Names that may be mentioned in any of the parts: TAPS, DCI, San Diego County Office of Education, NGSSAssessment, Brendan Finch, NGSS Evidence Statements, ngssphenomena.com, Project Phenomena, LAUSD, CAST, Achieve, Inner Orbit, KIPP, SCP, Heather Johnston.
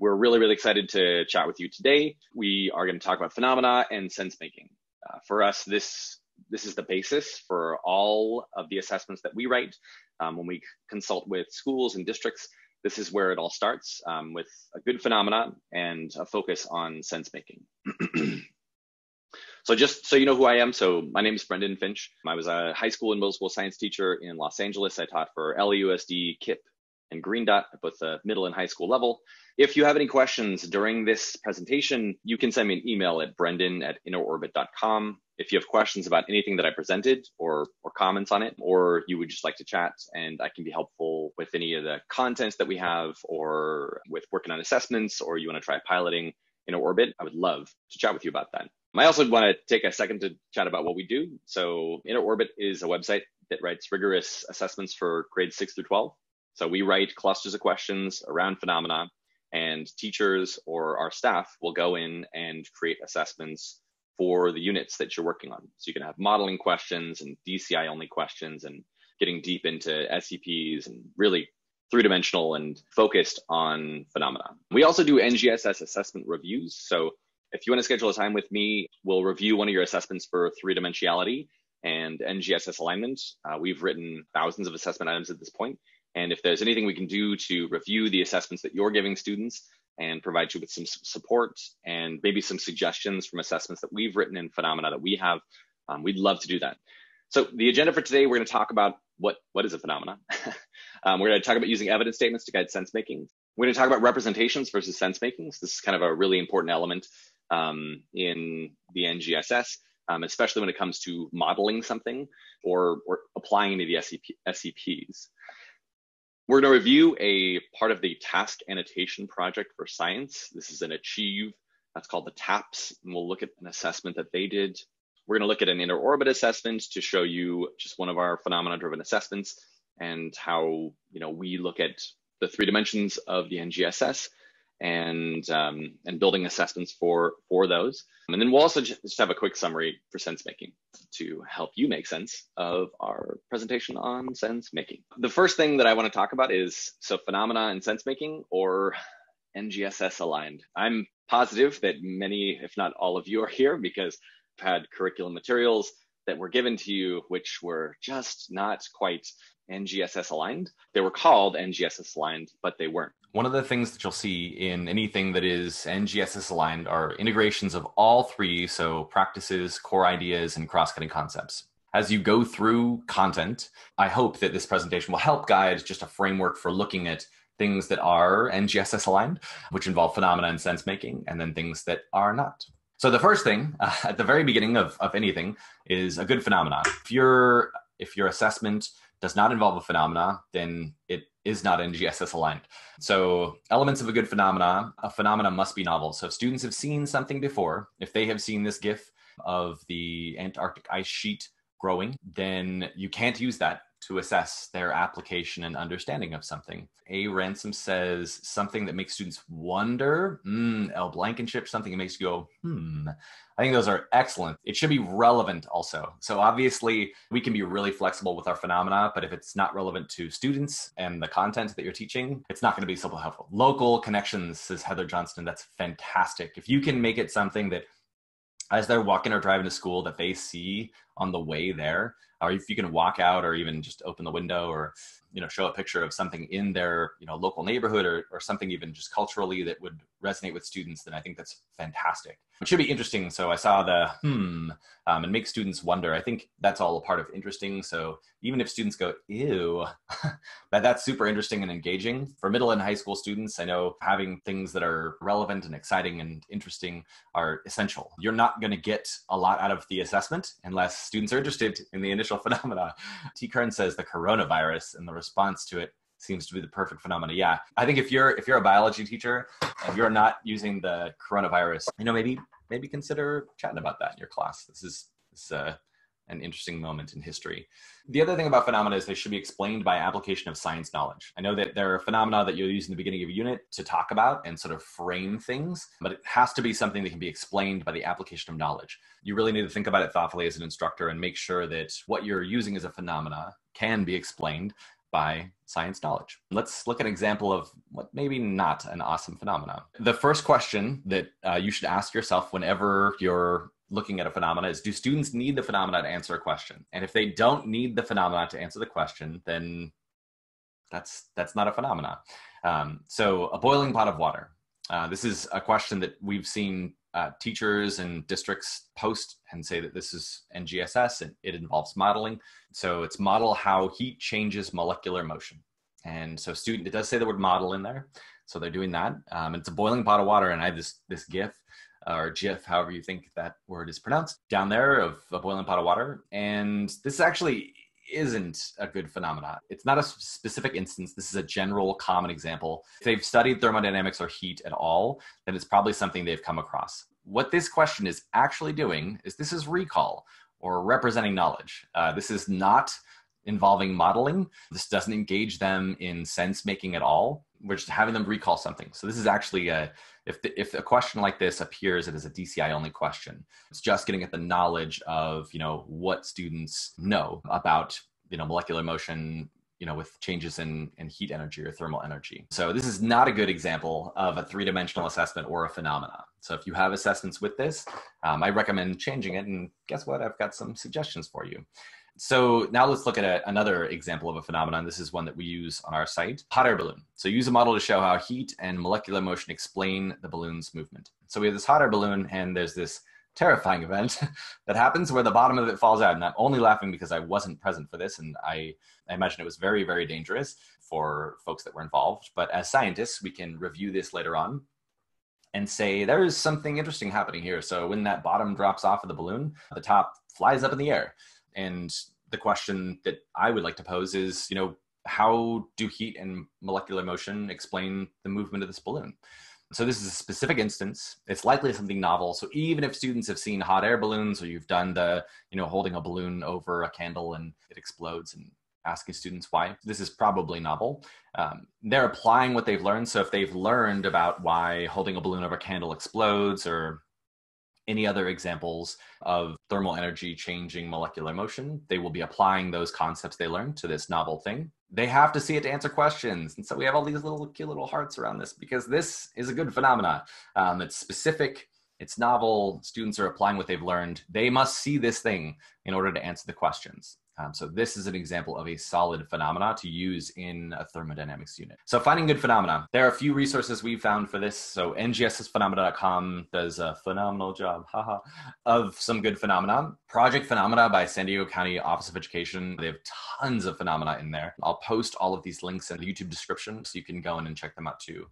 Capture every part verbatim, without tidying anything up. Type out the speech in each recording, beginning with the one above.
We're really, really excited to chat with you today. We are going to talk about phenomena and sense making. Uh, for us, this this is the basis for all of the assessments that we write. Um, when we consult with schools and districts, this is where it all starts, um, with a good phenomena and a focus on sense making. So just so you know who I am, so my name is Brendan Finch. I was a high school and middle school science teacher in Los Angeles. I taught for L A U S D, K I P P, and Green Dot at both the middle and high school level. If you have any questions during this presentation, you can send me an email at brendan at inner orbit dot com. If you have questions about anything that I presented or, or comments on it, or you would just like to chat and I can be helpful with any of the contents that we have or with working on assessments, or you want to try piloting Inner Orbit, I would love to chat with you about that. I also want to take a second to chat about what we do. So Inner Orbit is a website that writes rigorous assessments for grades six through twelve. So we write clusters of questions around phenomena, and teachers or our staff will go in and create assessments for the units that you're working on. So you can have modeling questions and D C I only questions and getting deep into S C Ps and really three-dimensional and focused on phenomena. We also do N G S S assessment reviews. So if you want to schedule a time with me, we'll review one of your assessments for three-dimensionality and N G S S alignment. Uh, we've written thousands of assessment items at this point. And if there's anything we can do to review the assessments that you're giving students and provide you with some support and maybe some suggestions from assessments that we've written and phenomena that we have, um, we'd love to do that. So the agenda for today, we're going to talk about what, what is a phenomena. um, we're going to talk about using evidence statements to guide sense making. We're going to talk about representations versus sense making. So this is kind of a really important element um, in the N G S S. Um, especially when it comes to modeling something or, or applying any of the S C P, S C Ps. We're going to review a part of the task annotation project for science. This is an Achieve, that's called the TAPS, and we'll look at an assessment that they did. We're going to look at an inner orbit assessment to show you just one of our phenomena-driven assessments and how, you know, we look at the three dimensions of the N G S S and um, and building assessments for, for those. And then we'll also just have a quick summary for sense making to help you make sense of our presentation on sense making. The first thing that I want to talk about is, so phenomena and sense making, or N G S S aligned. I'm positive that many, if not all of you, are here because I've had curriculum materials that were given to you which were just not quite N G S S aligned. They were called N G S S aligned, but they weren't. One of the things that you'll see in anything that is N G S S aligned are integrations of all three, so practices, core ideas, and cross-cutting concepts. As you go through content, I hope that this presentation will help guide just a framework for looking at things that are N G S S aligned, which involve phenomena and sense making, and then things that are not. So the first thing uh, at the very beginning of, of anything is a good phenomenon. If your if your assessment does not involve a phenomena, then it is not N G S S aligned. So elements of a good phenomena, a phenomena must be novel. So if students have seen something before, if they have seen this GIF of the Antarctic ice sheet growing, then you can't use that to assess their application and understanding of something. A. Ransom says something that makes students wonder, mm, L. Blankenship, something that makes you go, hmm. I think those are excellent. It should be relevant also. So obviously we can be really flexible with our phenomena, but if it's not relevant to students and the content that you're teaching, it's not gonna be super helpful. Local connections, says Heather Johnston, that's fantastic. If you can make it something that as they're walking or driving to school that they see on the way there, or if you can walk out or even just open the window or, you know, show a picture of something in their, you know, local neighborhood or, or something even just culturally that would resonate with students, then I think that's fantastic. It should be interesting. So I saw the hmm um, and make students wonder. I think that's all a part of interesting. So even if students go, ew, that, that's super interesting and engaging. For middle and high school students, I know having things that are relevant and exciting and interesting are essential. You're not going to get a lot out of the assessment unless students are interested in the initial phenomena. T. Kern says the coronavirus and the response to it seems to be the perfect phenomena. Yeah, I think if you're if you're a biology teacher, if you're not using the coronavirus, you know, maybe maybe consider chatting about that in your class. This is, this is a, an interesting moment in history. The other thing about phenomena is they should be explained by application of science knowledge. I know that there are phenomena that you'll use in the beginning of a unit to talk about and sort of frame things, but it has to be something that can be explained by the application of knowledge. You really need to think about it thoughtfully as an instructor and make sure that what you're using as a phenomena can be explained by science knowledge. Let's look at an example of what maybe not an awesome phenomenon. The first question that uh, you should ask yourself whenever you're looking at a phenomena is, do students need the phenomena to answer a question? And if they don't need the phenomena to answer the question, then that's, that's not a phenomena. Um, so a boiling pot of water. Uh, this is a question that we've seen uh, teachers and districts post and say that this is N G S S and it involves modeling. So it's model how heat changes molecular motion. And so student, it does say the word model in there. So they're doing that. Um, it's a boiling pot of water. And I have this, this GIF or GIF, however you think that word is pronounced, down there of a boiling pot of water. And this actually isn't a good phenomena. It's not a specific instance. This is a general common example. If they've studied thermodynamics or heat at all, then it's probably something they've come across. What this question is actually doing is this is recall or representing knowledge. Uh, this is not involving modeling. This doesn't engage them in sense making at all. We're just having them recall something. So this is actually a, if, the, if a question like this appears, it is a D C I only question. It's just getting at the knowledge of, you know, what students know about, you know, molecular motion, you know, with changes in, in heat energy or thermal energy. So this is not a good example of a three-dimensional assessment or a phenomena. So if you have assessments with this, um, I recommend changing it. And guess what? I've got some suggestions for you. So now let's look at a, another example of a phenomenon. This is one that we use on our site, hot air balloon. So use a model to show how heat and molecular motion explain the balloon's movement. So we have this hot air balloon and there's this terrifying event that happens where the bottom of it falls out. And I'm only laughing because I wasn't present for this. And I, I imagine it was very, very dangerous for folks that were involved. But as scientists, we can review this later on and say, there is something interesting happening here. So when that bottom drops off of the balloon, the top flies up in the air. And the question that I would like to pose is, you know, how do heat and molecular motion explain the movement of this balloon? So this is a specific instance. It's likely something novel. So even if students have seen hot air balloons or you've done the, you know, holding a balloon over a candle and it explodes and asking students why, this is probably novel. Um, they're applying what they've learned. So if they've learned about why holding a balloon over a candle explodes or any other examples of thermal energy changing molecular motion, they will be applying those concepts they learned to this novel thing. They have to see it to answer questions. And so we have all these little cute little hearts around this because this is a good phenomena. Um, it's specific, it's novel, students are applying what they've learned. They must see this thing in order to answer the questions. Um, so this is an example of a solid phenomena to use in a thermodynamics unit. So finding good phenomena. There are a few resources we've found for this. So N G S S phenomena dot com does a phenomenal job haha, of some good phenomena. Project Phenomena by San Diego County Office of Education. They have tons of phenomena in there. I'll post all of these links in the YouTube description so you can go in and check them out too.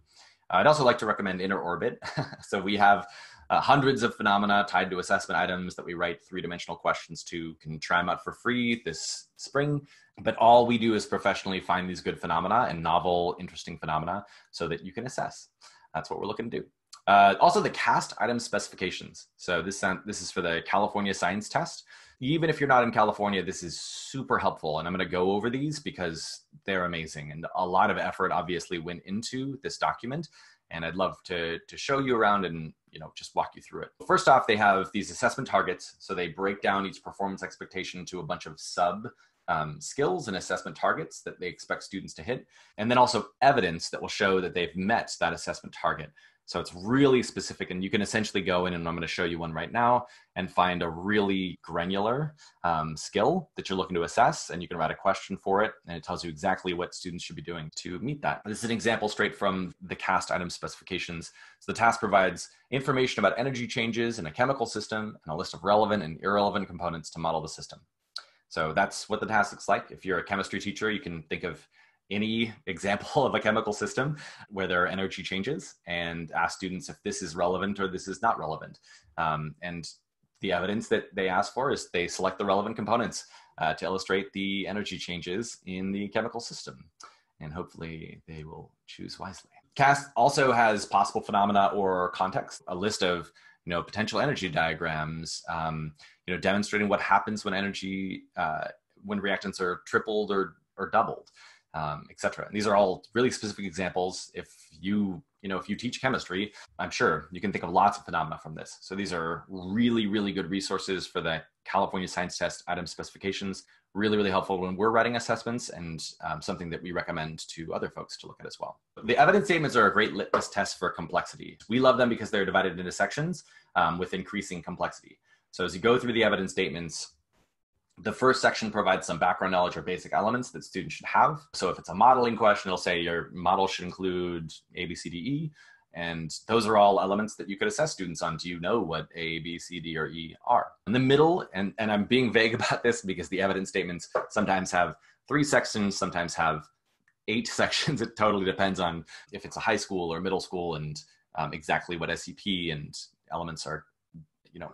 I'd also like to recommend Inner Orbit. So we have uh, hundreds of phenomena tied to assessment items that we write three-dimensional questions to. You can try them out for free this spring. But all we do is professionally find these good phenomena and novel, interesting phenomena so that you can assess. That's what we're looking to do. Uh, also, the CAST item specifications. So this, sound, this is for the California Science Test. Even if you're not in California, this is super helpful. And I'm going to go over these because they're amazing. And a lot of effort obviously went into this document. And I'd love to, to show you around and, you know, just walk you through it. First off, they have these assessment targets. So they break down each performance expectation to a bunch of sub um, skills and assessment targets that they expect students to hit. And then also evidence that will show that they've met that assessment target. So it's really specific and you can essentially go in, and I'm going to show you one right now, and find a really granular um, skill that you're looking to assess, and you can write a question for it and it tells you exactly what students should be doing to meet that. This is an example straight from the CAST item specifications. So the task provides information about energy changes in a chemical system and a list of relevant and irrelevant components to model the system. So that's what the task looks like. If you're a chemistry teacher, you can think of any example of a chemical system where there are energy changes and ask students if this is relevant or this is not relevant. Um, and the evidence that they ask for is they select the relevant components uh, to illustrate the energy changes in the chemical system. And hopefully they will choose wisely. CAST also has possible phenomena or context, a list of you know, potential energy diagrams, um, you know, demonstrating what happens when energy, uh, when reactants are tripled or, or doubled. um, et cetera. And these are all really specific examples. If you, you know, if you teach chemistry, I'm sure you can think of lots of phenomena from this. So these are really, really good resources for the California Science Test item specifications. Really, really helpful when we're writing assessments, and um, something that we recommend to other folks to look at as well. The evidence statements are a great litmus test for complexity. We love them because they're divided into sections um, with increasing complexity. So as you go through the evidence statements, the first section provides some background knowledge or basic elements that students should have. So if it's a modeling question, it'll say your model should include A, B, C, D, E. And those are all elements that you could assess students on. Do you know what A, B, C, D, or E are? In the middle, and, and I'm being vague about this because the evidence statements sometimes have three sections, sometimes have eight sections. It totally depends on if it's a high school or middle school and um, exactly what S C P and elements are, you know,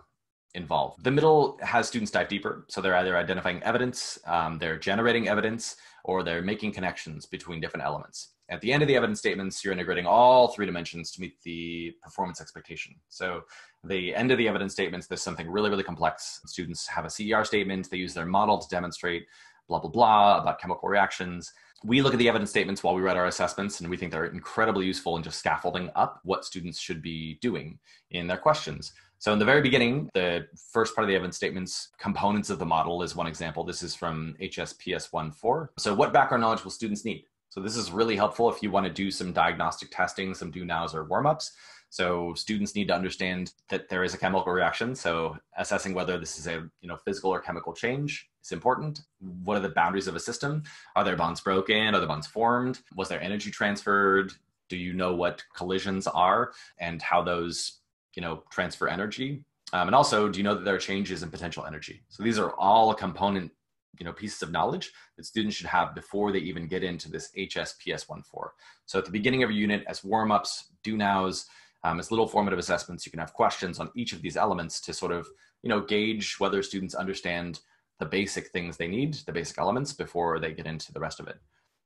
involved. The middle has students dive deeper. So they're either identifying evidence, um, they're generating evidence, or they're making connections between different elements. At the end of the evidence statements, you're integrating all three dimensions to meet the performance expectation. So the end of the evidence statements, there's something really, really complex. Students have a C E R statement. They use their model to demonstrate blah, blah, blah about chemical reactions. We look at the evidence statements while we write our assessments, and we think they're incredibly useful in just scaffolding up what students should be doing in their questions. So in the very beginning, the first part of the evidence statements, components of the model is one example. This is from H S P S one dash four. So what background knowledge will students need? So this is really helpful if you want to do some diagnostic testing, some do-nows or warm-ups. So students need to understand that there is a chemical reaction. So assessing whether this is a you know, physical or chemical change is important. What are the boundaries of a system? Are there bonds broken? Are there bonds formed? Was there energy transferred? Do you know what collisions are and how those you know, transfer energy? Um, and also, do you know that there are changes in potential energy? So these are all a component you know, pieces of knowledge that students should have before they even get into this H S P S one dash four. So at the beginning of your unit, as warm-ups, do-nows, um, as little formative assessments, you can have questions on each of these elements to sort of, you know, gauge whether students understand the basic things they need, the basic elements, before they get into the rest of it.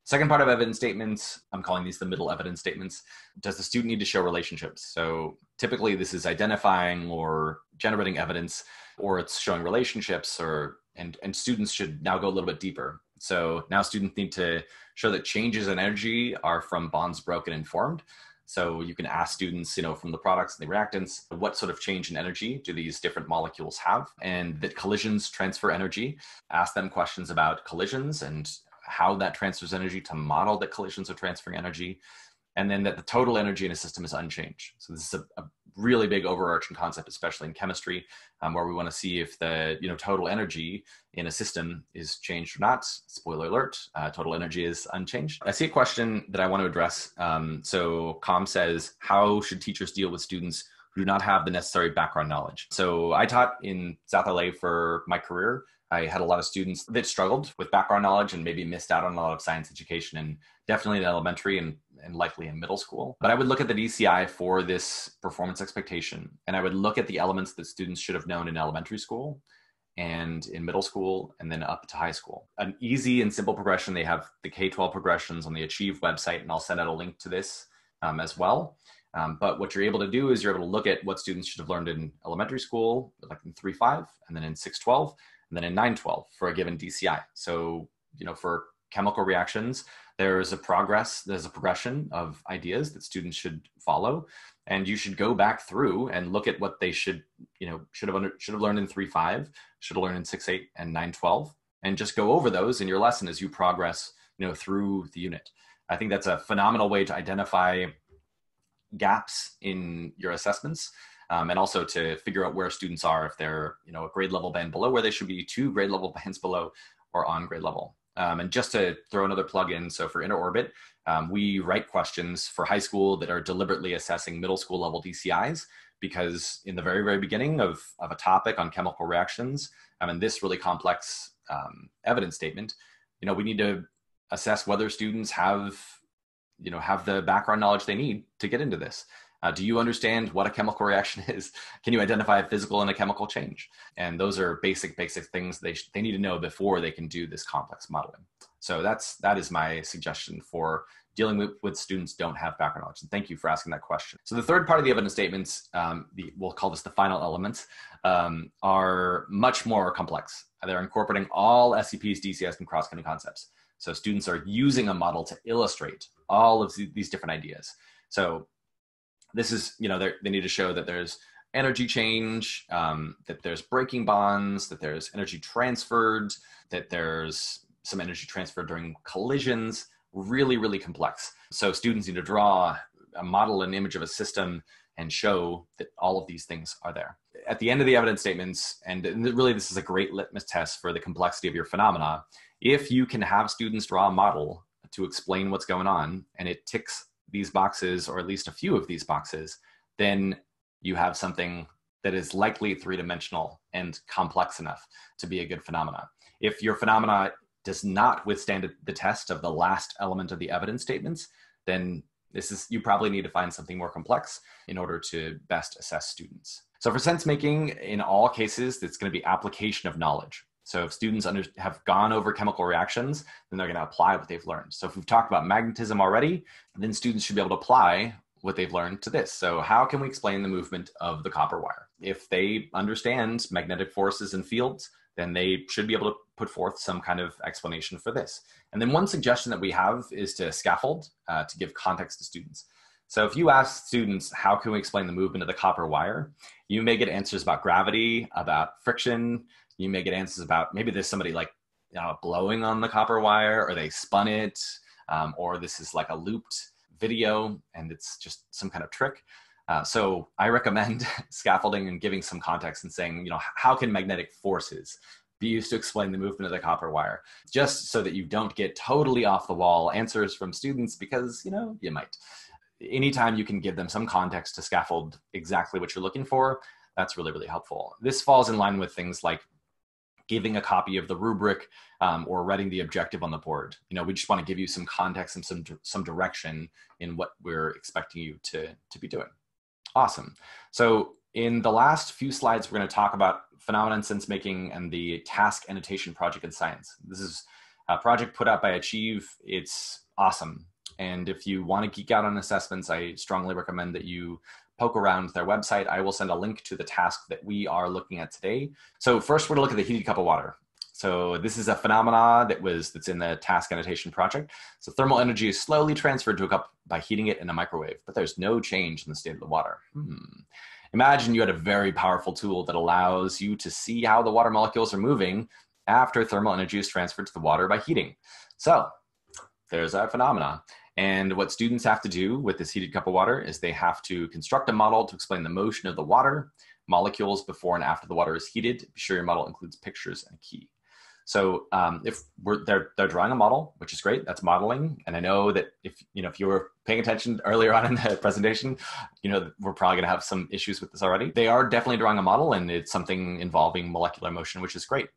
Second part of evidence statements, I'm calling these the middle evidence statements. Does the student need to show relationships? So typically this is identifying or generating evidence, or it's showing relationships, or and, and students should now go a little bit deeper. So now students need to show that changes in energy are from bonds broken and formed. So you can ask students, you know, from the products and the reactants, what sort of change in energy do these different molecules have? And that collisions transfer energy. Ask them questions about collisions and how that transfers energy to model that collisions are transferring energy, and then that the total energy in a system is unchanged. So this is a, a really big overarching concept, especially in chemistry, um, where we want to see if the you know total energy in a system is changed or not. Spoiler alert, uh, total energy is unchanged. I see a question that I want to address. Um, so Com says, how should teachers deal with students who do not have the necessary background knowledge? So I taught in South L A for my career. I had a lot of students that struggled with background knowledge and maybe missed out on a lot of science education, and definitely in elementary and, and likely in middle school. But I would look at the D C I for this performance expectation, and I would look at the elements that students should have known in elementary school and in middle school and then up to high school. An easy and simple progression, they have the K twelve progressions on the Achieve website, and I'll send out a link to this um, as well. Um, but what you're able to do is you're able to look at what students should have learned in elementary school, like in three five, and then in six twelve, and then in nine twelve for a given D C I. So, you know, for chemical reactions, there is a progress, there's a progression of ideas that students should follow. And you should go back through and look at what they should, you know, should have, under, should have learned in three five, should have learned in six eight and nine twelve, and just go over those in your lesson as you progress, you know, through the unit. I think that's a phenomenal way to identify gaps in your assessments. Um, and also to figure out where students are, if they're, you know, a grade level band below where they should be, two grade level bands below, or on grade level. Um, and just to throw another plug in, so for Inner Orbit, um, we write questions for high school that are deliberately assessing middle school level D C Is, because in the very, very beginning of, of a topic on chemical reactions, I mean, this really complex um, evidence statement, you know, we need to assess whether students have, you know, have the background knowledge they need to get into this. Uh, do you understand what a chemical reaction is? Can you identify a physical and a chemical change? And those are basic, basic things they, they need to know before they can do this complex modeling. So that's, that is my suggestion for dealing with, with students don't have background knowledge. And thank you for asking that question. So the third part of the evidence statements, um, the, we'll call this the final elements, um, are much more complex. They're incorporating all S C Ps, D C Is, and cross-cutting concepts. So students are using a model to illustrate all of these different ideas. So this is, you know, they need to show that there's energy change, um, that there's breaking bonds, that there's energy transferred, that there's some energy transferred during collisions, really, really complex. So students need to draw a model and image of a system and show that all of these things are there. At the end of the evidence statements, and really this is a great litmus test for the complexity of your phenomena, if you can have students draw a model to explain what's going on and it ticks these boxes, or at least a few of these boxes, then you have something that is likely three-dimensional and complex enough to be a good phenomena. If your phenomena does not withstand the test of the last element of the evidence statements, then this is, you probably need to find something more complex in order to best assess students. So for sense making, in all cases, it's going to be application of knowledge. So if students under, have gone over chemical reactions, then they're going to apply what they've learned. So if we've talked about magnetism already, then students should be able to apply what they've learned to this. So how can we explain the movement of the copper wire? If they understand magnetic forces and fields, then they should be able to put forth some kind of explanation for this. And then one suggestion that we have is to scaffold, uh, to give context to students. So if you ask students, how can we explain the movement of the copper wire? You may get answers about gravity, about friction. You may get answers about, maybe there's somebody like uh, blowing on the copper wire, or they spun it, um, or this is like a looped video and it's just some kind of trick. Uh, so I recommend scaffolding and giving some context and saying, you know, how can magnetic forces be used to explain the movement of the copper wire? Just so that you don't get totally off the wall answers from students, because, you know, you might. Anytime you can give them some context to scaffold exactly what you're looking for, that's really, really helpful. This falls in line with things like giving a copy of the rubric um, or writing the objective on the board. You know, we just want to give you some context and some, some direction in what we're expecting you to, to be doing. Awesome. So in the last few slides, we're going to talk about phenomena and sense making and the task annotation project in science. This is a project put out by Achieve. It's awesome. And if you want to geek out on assessments, I strongly recommend that you poke around their website. I will send a link to the task that we are looking at today. So first we're gonna look at the heated cup of water. So this is a phenomena that was, that's in the task annotation project. So thermal energy is slowly transferred to a cup by heating it in a microwave, but there's no change in the state of the water. Hmm. Imagine you had a very powerful tool that allows you to see how the water molecules are moving after thermal energy is transferred to the water by heating. So there's our phenomena. And what students have to do with this heated cup of water is they have to construct a model to explain the motion of the water, molecules before and after the water is heated. Be sure your model includes pictures and a key. So um, if we're, they're, they're drawing a model, which is great, that's modeling. And I know that if you know if you were paying attention earlier on in the presentation, you know we're probably gonna have some issues with this already. They are definitely drawing a model, and it's something involving molecular motion, which is great.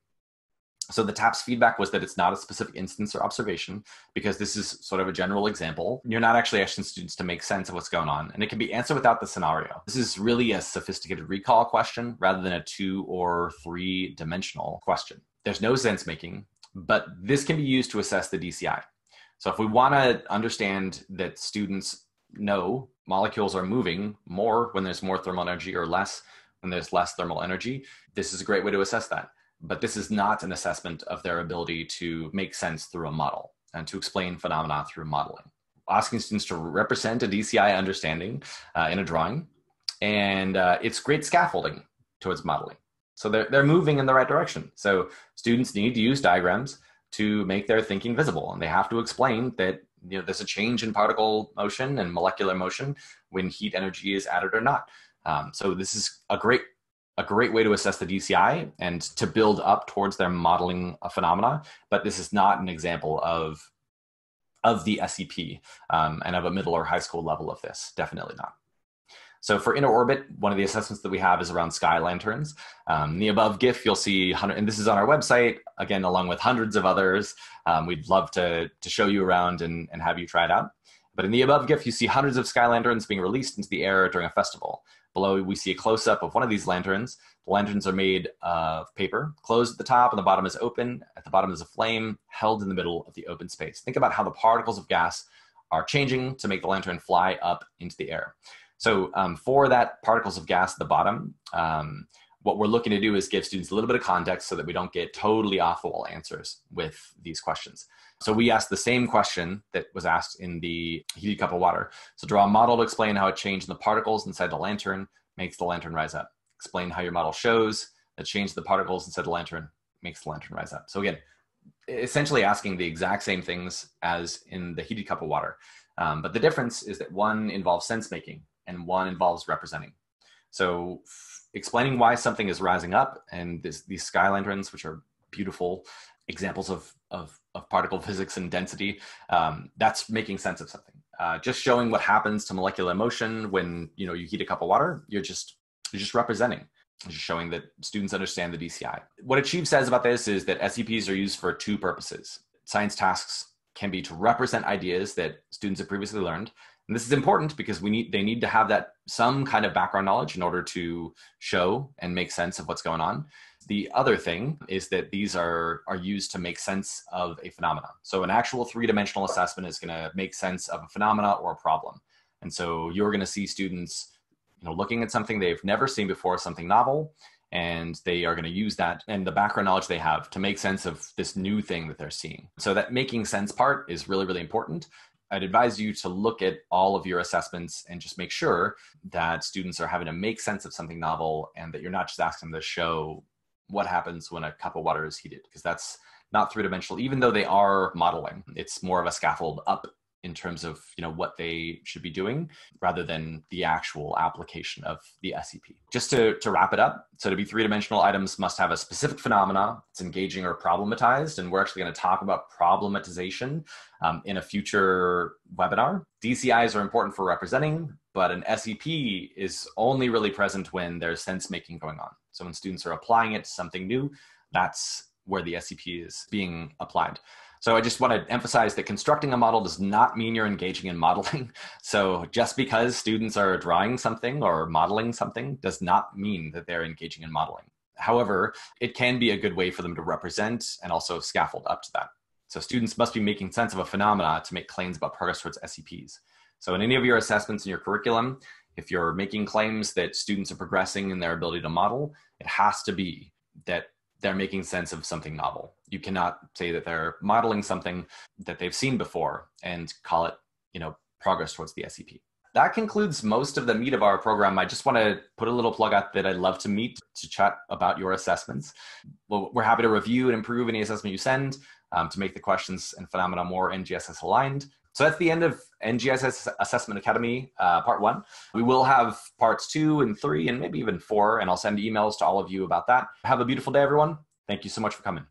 So the TAPS feedback was that it's not a specific instance or observation, because this is sort of a general example. You're not actually asking students to make sense of what's going on, and it can be answered without the scenario. This is really a sophisticated recall question rather than a two or three dimensional question. There's no sense making, but this can be used to assess the D C I. So if we want to understand that students know molecules are moving more when there's more thermal energy or less when there's less thermal energy, this is a great way to assess that. But this is not an assessment of their ability to make sense through a model and to explain phenomena through modeling. Asking students to represent a D C I understanding uh, in a drawing, and uh, it's great scaffolding towards modeling. So they're, they're moving in the right direction. So students need to use diagrams to make their thinking visible, and they have to explain that you know, there's a change in particle motion and molecular motion when heat energy is added or not. Um, so this is a great A great way to assess the D C I and to build up towards their modeling a phenomena, but this is not an example of, of the S C P um, and of a middle or high school level of this, definitely not. So for Inner Orbit, one of the assessments that we have is around sky lanterns. Um, in the above GIF, you'll see, and this is on our website, again, along with hundreds of others. Um, we'd love to, to show you around and, and have you try it out. But in the above GIF, you see hundreds of sky lanterns being released into the air during a festival. Below, we see a close-up of one of these lanterns. The lanterns are made of paper, closed at the top, and the bottom is open. At the bottom is a flame held in the middle of the open space. Think about how the particles of gas are changing to make the lantern fly up into the air. So um, for that particles of gas at the bottom, um, what we're looking to do is give students a little bit of context so that we don't get totally off the wall answers with these questions. So we asked the same question that was asked in the heated cup of water. So draw a model to explain how a change in the particles inside the lantern makes the lantern rise up. Explain how your model shows that change in the particles inside the lantern makes the lantern rise up. So again, essentially asking the exact same things as in the heated cup of water. Um, but the difference is that one involves sense making and one involves representing. So explaining why something is rising up, and this, these sky lanterns, which are beautiful examples of, of, of particle physics and density, um, that's making sense of something. Uh, just showing what happens to molecular motion when, you know, you heat a cup of water, you're just, you're just representing. Just showing that students understand the D C I. What Achieve says about this is that S C Ps are used for two purposes. Science tasks can be to represent ideas that students have previously learned. And this is important because we need, they need to have that some kind of background knowledge in order to show and make sense of what's going on. The other thing is that these are, are used to make sense of a phenomenon. So an actual three-dimensional assessment is going to make sense of a phenomena or a problem. And so you're going to see students You know, looking at something they've never seen before, something novel, and they are going to use that and the background knowledge they have to make sense of this new thing that they're seeing. So that making sense part is really, really important. I'd advise you to look at all of your assessments and just make sure that students are having to make sense of something novel and that you're not just asking them to show what happens when a cup of water is heated, because that's not three-dimensional, even though they are modeling. It's more of a scaffold up in terms of, you know, what they should be doing rather than the actual application of the S C P. Just to, to wrap it up, so to be three-dimensional, items must have a specific phenomena that's engaging or problematized, and we're actually going to talk about problematization um, in a future webinar. D C Is are important for representing, but an S C P is only really present when there's sense-making going on. So when students are applying it to something new, that's where the S C P is being applied. So I just want to emphasize that constructing a model does not mean you're engaging in modeling. So just because students are drawing something or modeling something does not mean that they're engaging in modeling. However, it can be a good way for them to represent and also scaffold up to that. So students must be making sense of a phenomena to make claims about progress towards S C Ps. So in any of your assessments in your curriculum, if you're making claims that students are progressing in their ability to model, it has to be that they're making sense of something novel. You cannot say that they're modeling something that they've seen before and call it, you know, progress towards the S C P. That concludes most of the meat of our program. I just want to put a little plug out that I'd love to meet to chat about your assessments. Well, we're happy to review and improve any assessment you send um, to make the questions and phenomena more N G S S aligned. So that's the end of N G S S Assessment Academy, uh, part one. We will have parts two and three and maybe even four, and I'll send emails to all of you about that. Have a beautiful day, everyone. Thank you so much for coming.